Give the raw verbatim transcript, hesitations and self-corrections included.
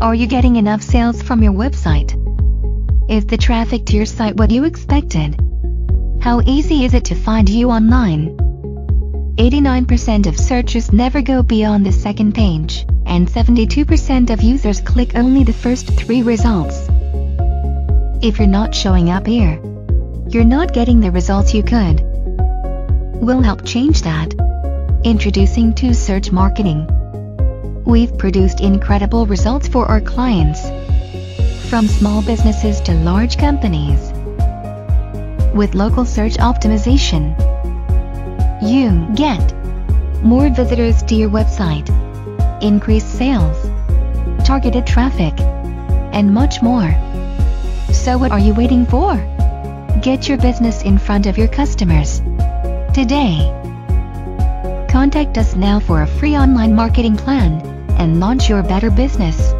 Are you getting enough sales from your website? Is the traffic to your site what you expected? How easy is it to find you online? eighty-nine percent of searches never go beyond the second page, and seventy-two percent of users click only the first three results. If you're not showing up here, you're not getting the results you could. We'll help change that. Introducing two surge Marketing. We've produced incredible results for our clients, from small businesses to large companies. With local search optimization, you get more visitors to your website, increased sales, targeted traffic, and much more. So what are you waiting for? Get your business in front of your customers today. Contact us now for a free online marketing plan and launch your better business.